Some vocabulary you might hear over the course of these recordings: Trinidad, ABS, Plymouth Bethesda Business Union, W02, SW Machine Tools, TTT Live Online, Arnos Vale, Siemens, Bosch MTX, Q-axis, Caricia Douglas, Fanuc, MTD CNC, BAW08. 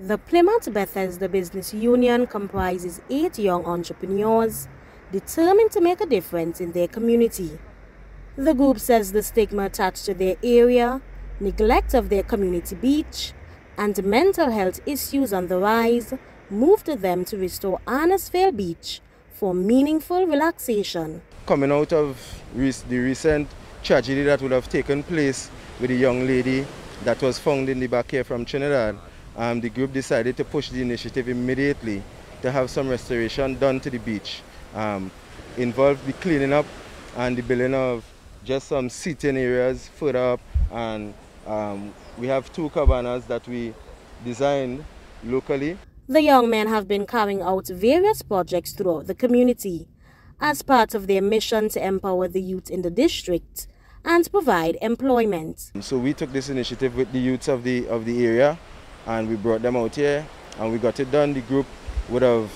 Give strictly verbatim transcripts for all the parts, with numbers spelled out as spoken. The Plymouth Bethesda Business Union comprises eight young entrepreneurs determined to make a difference in their community. The group says the stigma attached to their area, neglect of their community beach, and mental health issues on the rise moved them to restore Arnos Vale Beach for meaningful relaxation. Coming out of the recent tragedy that would have taken place with the young lady that was found in the back here from Trinidad, um, the group decided to push the initiative immediately to have some restoration done to the beach. Um, involved the cleaning up and the building of just some seating areas further up, and um, we have two cabanas that we designed locally. The young men have been carrying out various projects throughout the community as part of their mission to empower the youth in the district and provide employment. So we took this initiative with the youths of the, of the area, and we brought them out here and we got it done. The group would have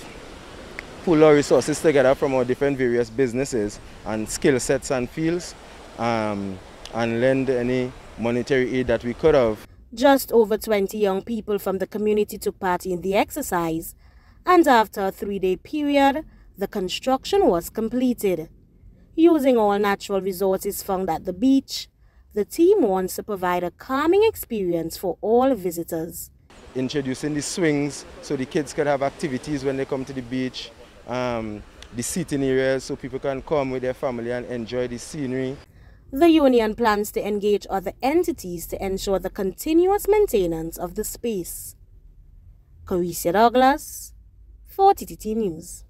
pulled our resources together from our different various businesses and skill sets and fields, um, and lend any monetary aid that we could have. Just over twenty young people from the community took part in the exercise, and after a three-day period, the construction was completed. Using all natural resources found at the beach, the team wants to provide a calming experience for all visitors. Introducing the swings so the kids can have activities when they come to the beach, um, the seating areas so people can come with their family and enjoy the scenery. The union plans to engage other entities to ensure the continuous maintenance of the space. Caricia Douglas for T T T News.